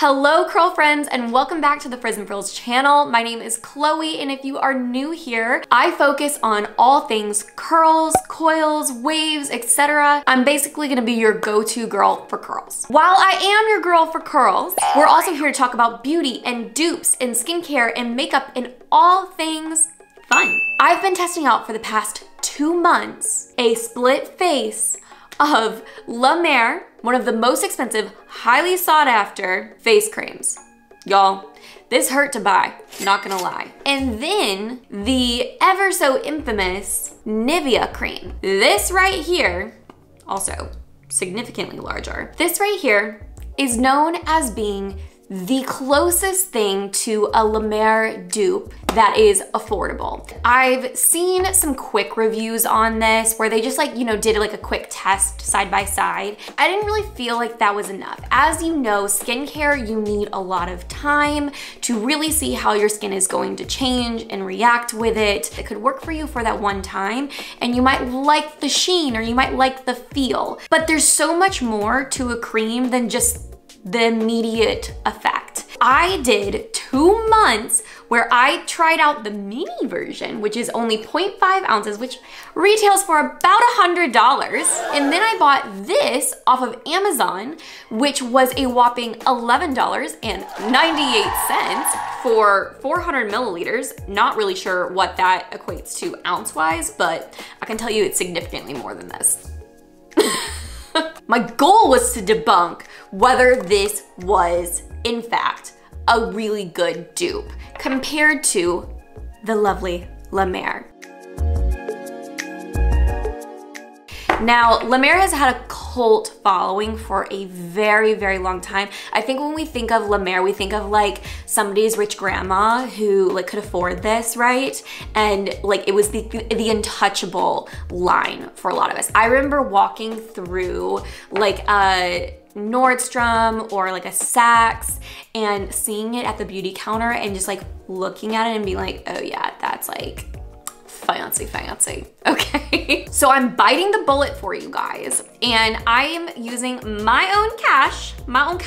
Hello curl friends and welcome back to the Frizz and Frills channel. My name is Chloe and if you are new here, I focus on all things curls, coils, waves, etc. I'm basically gonna be your go-to girl for curls. While I am your girl for curls, we're also here to talk about beauty and dupes and skincare and makeup and all things fun. I've been testing out for the past 2 months a split face of La Mer, one of the most expensive, highly sought after face creams. Y'all, this hurt to buy, not gonna lie. And then the ever so infamous Nivea cream. This right here, also significantly larger, this right here is known as being the closest thing to a La Mer dupe that is affordable. I've seen some quick reviews on this where they just did like a quick test side by side. I didn't really feel like that was enough. As you know, skincare, you need a lot of time to really see how your skin is going to change and react with it. It could work for you for that one time and you might like the sheen or you might like the feel, but there's so much more to a cream than just the immediate effect. I did 2 months where I tried out the mini version, which is only 0.5 ounces, which retails for about $100. And then I bought this off of Amazon, which was a whopping $11.98 for 400 milliliters. Not really sure what that equates to ounce-wise, but I can tell you it's significantly more than this. My goal was to debunk whether this was, in fact, a really good dupe compared to the lovely La Mer. Now, La Mer has had a cult following for a very, very long time. I think when we think of La Mer, we think of like somebody's rich grandma who like could afford this, right? And like it was the untouchable line for a lot of us. I remember walking through like a Nordstrom or like a Saks and seeing it at the beauty counter and just like looking at it and being like, oh yeah, that's like fancy, fancy, okay? So I'm biting the bullet for you guys and I am using my own cash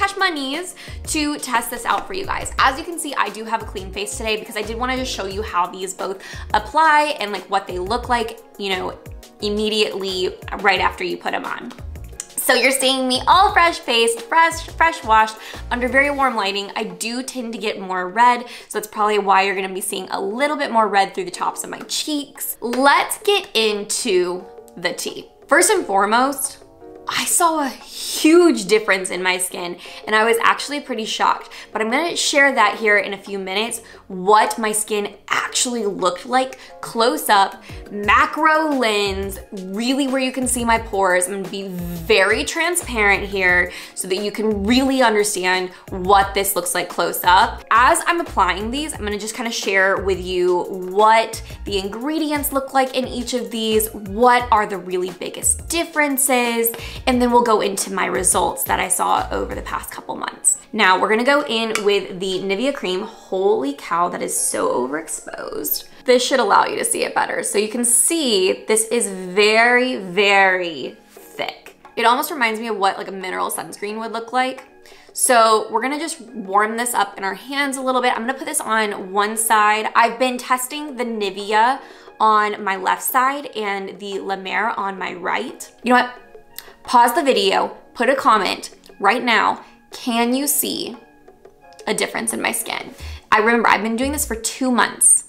monies to test this out for you guys. As you can see, I do have a clean face today because I did want to just show you how these both apply and like what they look like, you know, immediately right after you put them on. So you're seeing me all fresh-faced, fresh washed, under very warm lighting. I do tend to get more red, so that's probably why you're gonna be seeing a little bit more red through the tops of my cheeks. Let's get into the tea. First and foremost, I saw a huge difference in my skin and I was actually pretty shocked, but I'm gonna share that here in a few minutes, what my skin actually looked like close up, macro lens, really where you can see my pores. I'm gonna be very transparent here so that you can really understand what this looks like close up. As I'm applying these, I'm gonna just kind of share with you what the ingredients look like in each of these, what are the really biggest differences, and then we'll go into my results that I saw over the past couple months. Now we're gonna go in with the Nivea cream. Holy cow, that is so overexposed. This should allow you to see it better. So you can see this is very, very thick. It almost reminds me of what like a mineral sunscreen would look like. So we're gonna just warm this up in our hands a little bit. I'm gonna put this on one side. I've been testing the Nivea on my left side and the La Mer on my right. You know what? Pause the video, put a comment right now. Can you see a difference in my skin? I remember I've been doing this for 2 months.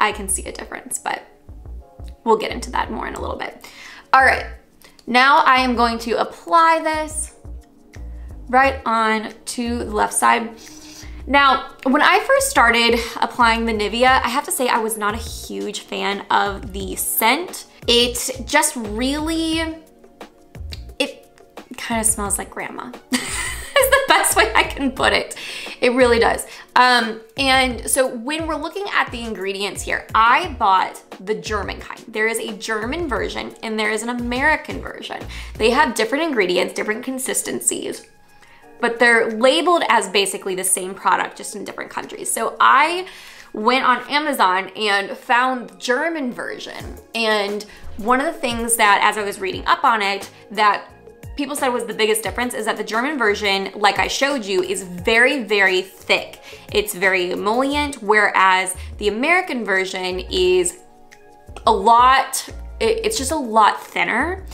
I can see a difference, but we'll get into that more in a little bit. All right, now I am going to apply this right on to the left side. Now, when I first started applying the Nivea, I have to say I was not a huge fan of the scent. It just really, it kind of smells like grandma. Is the best way I can put it. It really does. And so when we're looking at the ingredients here, I bought the German kind. There is a German version and there is an American version. They have different ingredients, different consistencies, but they're labeled as basically the same product, just in different countries. So I went on Amazon and found the German version and One of the things that, as I was reading up on it, that people said was the biggest difference is that the German version, like I showed you, is very, very thick. It's very emollient, whereas the American version is a lot, it's just a lot thinner.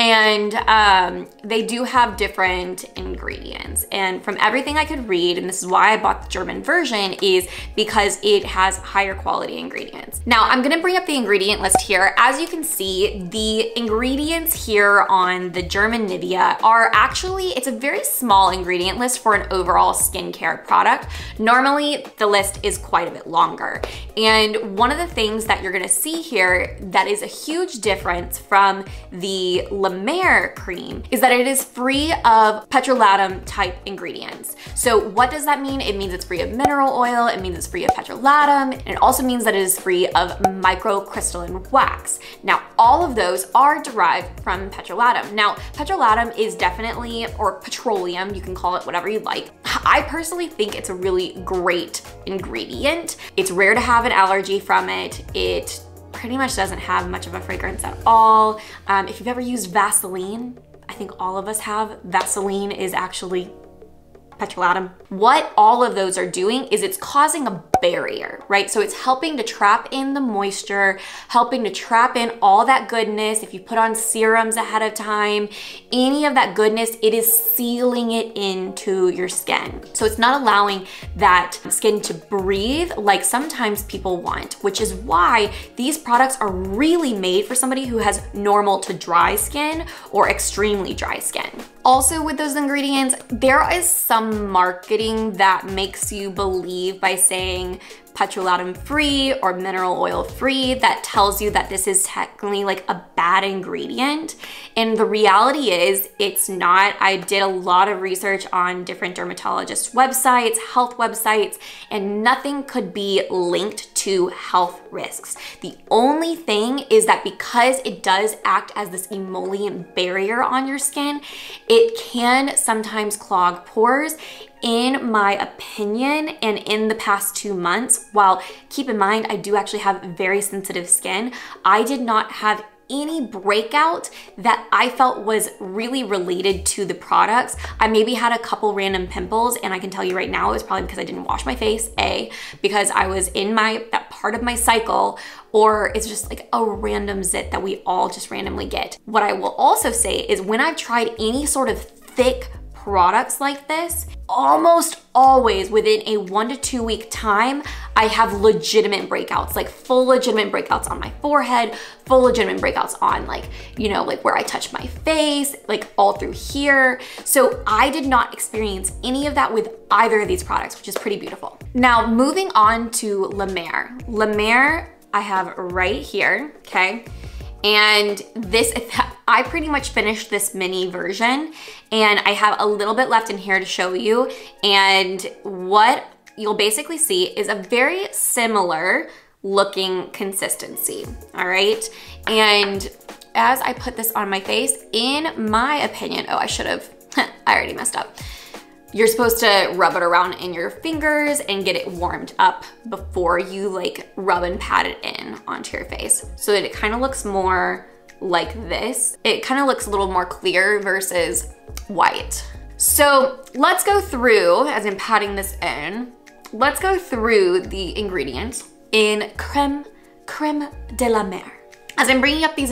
And they do have different ingredients. And from everything I could read, and this is why I bought the German version, is because it has higher quality ingredients. Now, I'm gonna bring up the ingredient list here. As you can see, the ingredients here on the German Nivea are actually, it's a very small ingredient list for an overall skincare product. Normally, the list is quite a bit longer. And one of the things that you're gonna see here that is a huge difference from the La Mer cream is that it is free of petrolatum type ingredients. So what does that mean? It means it's free of mineral oil, it means it's free of petrolatum, and it also means that it is free of microcrystalline wax. Now, all of those are derived from petrolatum. Now, petrolatum is definitely, or petroleum, you can call it whatever you like. I personally think it's a really great ingredient. It's rare to have an allergy from it. It pretty much doesn't have much of a fragrance at all. If you've ever used Vaseline, I think all of us have, Vaseline is actually petrolatum. What all of those are doing is it's causing a barrier, right? So it's helping to trap in the moisture, helping to trap in all that goodness. If you put on serums ahead of time, any of that goodness, it is sealing it into your skin. So it's not allowing that skin to breathe like sometimes people want, which is why these products are really made for somebody who has normal to dry skin or extremely dry skin. Also with those ingredients, there is some marketing that makes you believe by saying petrolatum free or mineral oil free that tells you that this is technically like a bad ingredient. And the reality is it's not. I did a lot of research on different dermatologists' websites, health websites, and nothing could be linked to health risks. The only thing is that because it does act as this emollient barrier on your skin, it can sometimes clog pores. In my opinion, and in the past 2 months, while keep in mind I do actually have very sensitive skin, I did not have any breakout that I felt was really related to the products. I maybe had a couple random pimples, and I can tell you right now it was probably because I didn't wash my face, A, because I was in that part of my cycle, or it's just like a random zit that we all just randomly get. What I will also say is when I've tried any sort of thick products like this, almost always within a 1 to 2 week time, I have legitimate breakouts, like full legitimate breakouts on my forehead, full legitimate breakouts on like, you know, like where I touch my face, like all through here. So I did not experience any of that with either of these products, which is pretty beautiful. Now moving on to La Mer. La Mer I have right here, okay? And this, I pretty much finished this mini version, and I have a little bit left in here to show you. And what you'll basically see is a very similar looking consistency, all right? And as I put this on my face, in my opinion, oh, I should have, I already messed up. You're supposed to rub it around in your fingers and get it warmed up before you like rub and pat it in onto your face so that it kind of looks more like this. It kind of looks a little more clear versus white. So let's go through, as I'm patting this in, let's go through the ingredients in Crème de la Mer. As I'm bringing up this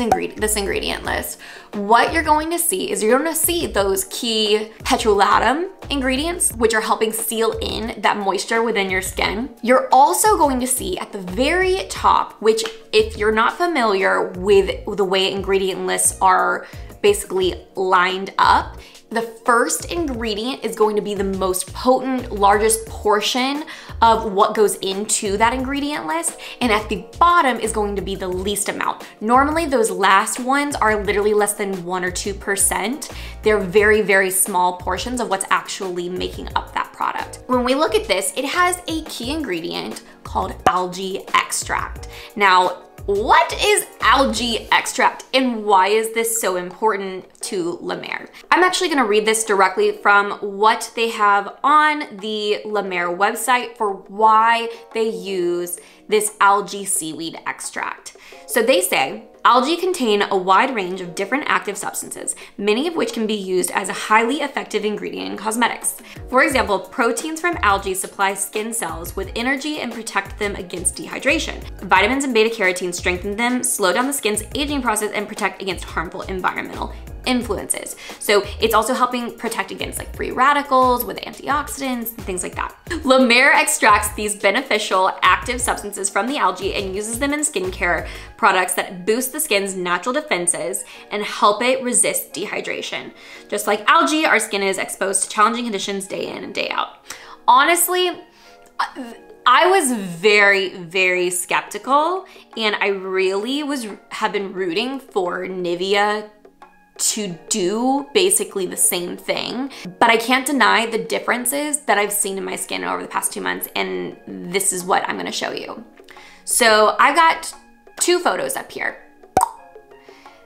ingredient list, what you're going to see is you're going to see those key petrolatum ingredients, which are helping seal in that moisture within your skin. You're also going to see at the very top, which if you're not familiar with the way ingredient lists are basically lined up, the first ingredient is going to be the most potent, largest portion of what goes into that ingredient list, and at the bottom is going to be the least amount. Normally those last ones are literally less than 1 or 2%. They're very, very small portions of what's actually making up that product. When we look at this, it has a key ingredient called algae extract. Now, what is algae extract and why is this so important to La Mer? I'm actually gonna read this directly from what they have on the La Mer website for why they use this algae seaweed extract. So they say, Algae contain a wide range of different active substances, many of which can be used as a highly effective ingredient in cosmetics. For example, proteins from algae supply skin cells with energy and protect them against dehydration. Vitamins and beta carotene strengthen them, slow down the skin's aging process, and protect against harmful environmental influences. So it's also helping protect against like free radicals with antioxidants and things like that. La Mer extracts these beneficial active substances from the algae and uses them in skincare products that boost the skin's natural defenses and help it resist dehydration. Just like algae, our skin is exposed to challenging conditions day in and day out. Honestly, I was very, very skeptical, and I really have been rooting for Nivea to do basically the same thing, but I can't deny the differences that I've seen in my skin over the past 2 months, and this is what I'm gonna show you. So I got 2 photos up here.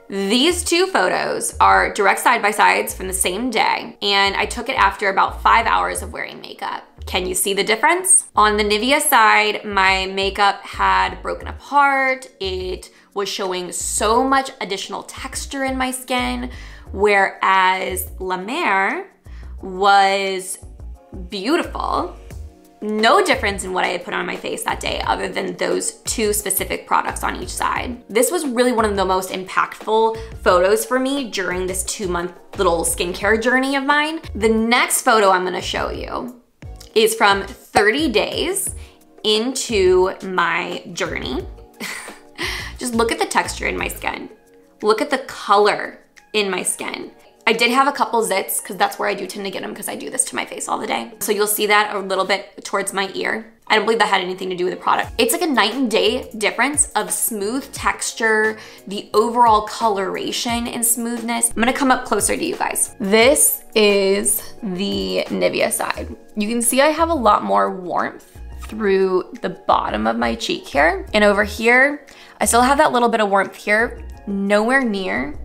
These 2 photos are direct side-by-sides from the same day, and I took it after about 5 hours of wearing makeup. Can you see the difference? On the Nivea side, my makeup had broken apart. It was showing so much additional texture in my skin, whereas La Mer was beautiful. No difference in what I had put on my face that day other than those 2 specific products on each side. This was really one of the most impactful photos for me during this 2-month little skincare journey of mine. The next photo I'm gonna show you is from 30 days into my journey. Just look at the texture in my skin. Look at the color in my skin. I did have a couple zits, because that's where I do tend to get them, because I do this to my face all the day. So you'll see that a little bit towards my ear. I don't believe that had anything to do with the product. It's like a night and day difference of smooth texture, the overall coloration and smoothness. I'm gonna come up closer to you guys. This is the Nivea side. You can see I have a lot more warmth through the bottom of my cheek here. And over here, I still have that little bit of warmth here, nowhere near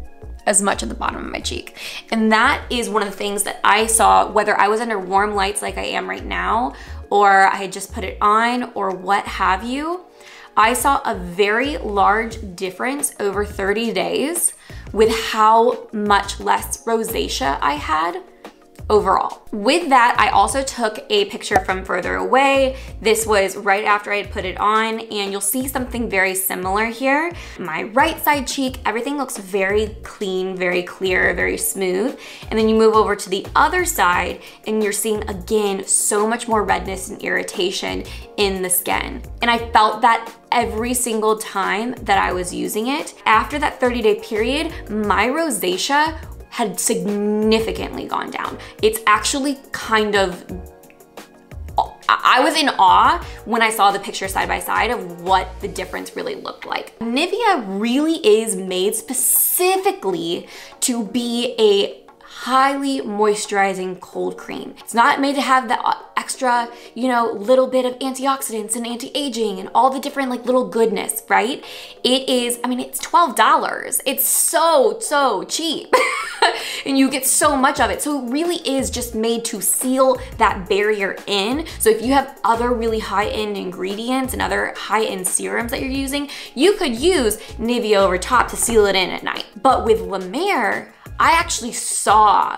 as much at the bottom of my cheek. And that is one of the things that I saw, whether I was under warm lights like I am right now, or I had just put it on, or what have you. I saw a very large difference over 30 days with how much less rosacea I had overall. With that, I also took a picture from further away. This was right after I had put it on, and you'll see something very similar here. My right side cheek, everything looks very clean, very clear, very smooth. And then you move over to the other side and you're seeing again so much more redness and irritation in the skin. And I felt that every single time that I was using it. After that 30-day period, my rosacea had significantly gone down. It's actually kind of, I was in awe when I saw the picture side by side of what the difference really looked like. Nivea really is made specifically to be a highly moisturizing cold cream. It's not made to have the extra, you know, little bit of antioxidants and anti-aging and all the different like little goodness, right? It is, I mean, it's $12. It's so cheap. And you get so much of it. So it really is just made to seal that barrier in. So if you have other really high-end ingredients and other high-end serums that you're using, you could use Nivea over top to seal it in at night. But with La Mer, I actually saw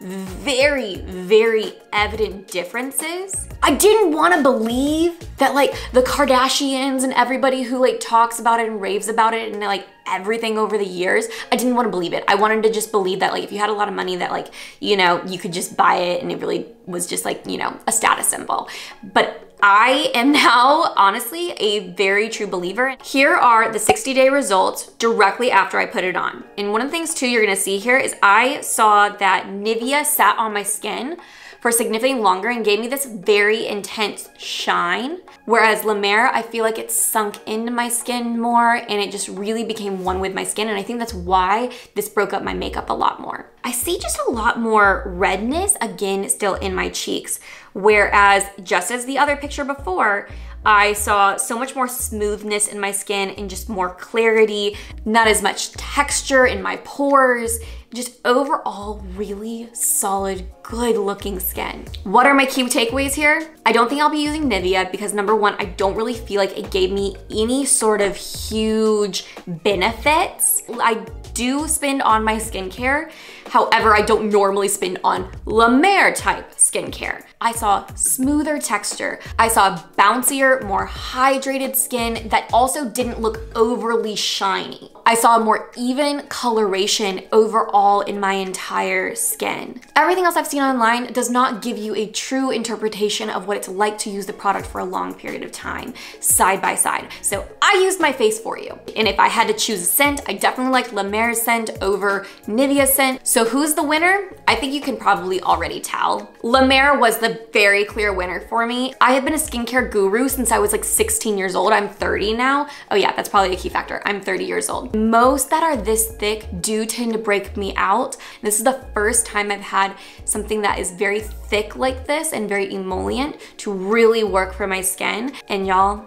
very, very evident differences. I didn't want to believe that like the Kardashians and everybody who like talks about it and raves about it and like everything over the years, I didn't want to believe it. I wanted to just believe that like if you had a lot of money that like, you know, you could just buy it and it really was just like, you know, a status symbol. But I am now honestly a very true believer. Here are the 60-day results directly after I put it on. And one of the things too you're gonna see here is I saw that Nivea sat on my skin for significantly longer and gave me this very intense shine. Whereas La Mer, I feel like it sunk into my skin more and it just really became one with my skin. And I think that's why this broke up my makeup a lot more. I see just a lot more redness, again, still in my cheeks. Whereas just as the other picture before, I saw so much more smoothness in my skin and just more clarity, not as much texture in my pores, just overall really solid, good looking skin. What are my key takeaways here? I don't think I'll be using Nivea because number one, I don't really feel like it gave me any sort of huge benefits. I do spend on my skincare. However, I don't normally spend on La Mer type skincare. I saw smoother texture. I saw bouncier, more hydrated skin that also didn't look overly shiny. I saw a more even coloration overall in my entire skin. Everything else I've seen online does not give you a true interpretation of what it's like to use the product for a long period of time, side by side. So I used my face for you. And if I had to choose a scent, I definitely liked La Mer scent over Nivea scent. So who's the winner? I think you can probably already tell. La Mer was the very clear winner for me. I have been a skincare guru since I was like 16 years old. I'm 30 now. Oh yeah, that's probably a key factor. I'm 30 years old. Most that are this thick do tend to break me out. This is the first time I've had something that is very thick like this and very emollient to really work for my skin. And y'all,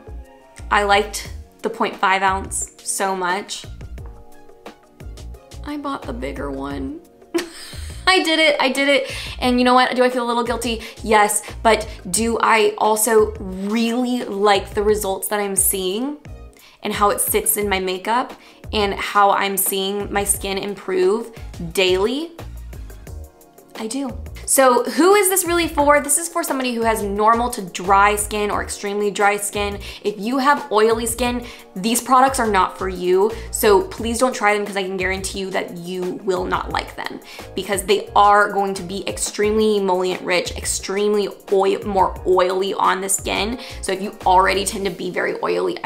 I liked the 0.5 ounce so much. I bought the bigger one. I did it. And you know what? Do I feel a little guilty? Yes, but do I also really like the results that I'm seeing and how it sits in my makeup and how I'm seeing my skin improve daily? I do. So who is this really for? This is for somebody who has normal to dry skin or extremely dry skin. If you have oily skin, these products are not for you. So please don't try them because I can guarantee you that you will not like them because they are going to be extremely emollient rich, extremely more oily on the skin. So if you already tend to be very oily,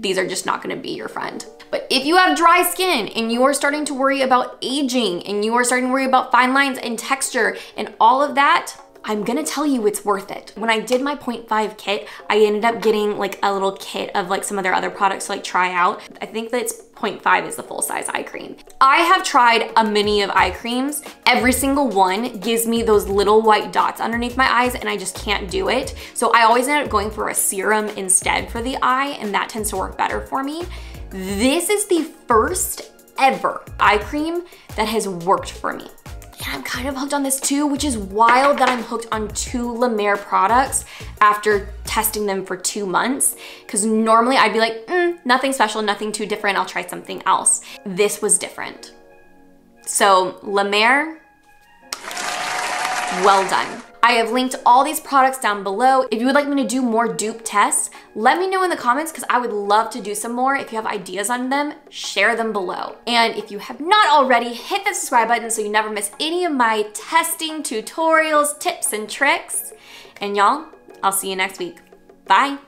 these are just not gonna be your friend. But if you have dry skin and you are starting to worry about aging and you are starting to worry about fine lines and texture and all of that, I'm gonna tell you it's worth it. When I did my 0.5 kit, I ended up getting like a little kit of like some of their other products to like try out. I think that's 0.5 is the full size eye cream. I have tried a mini of eye creams. Every single one gives me those little white dots underneath my eyes and I just can't do it. So I always end up going for a serum instead for the eye and that tends to work better for me. This is the first ever eye cream that has worked for me. And I'm kind of hooked on this too, which is wild that I'm hooked on two La Mer products after testing them for 2 months. Because normally I'd be like, nothing special, nothing too different. I'll try something else. This was different. So La Mer, well done. I have linked all these products down below. If you would like me to do more dupe tests, let me know in the comments because I would love to do some more. If you have ideas on them, share them below. And if you have not already, hit that subscribe button so you never miss any of my testing tutorials, tips, and tricks. And y'all, I'll see you next week. Bye.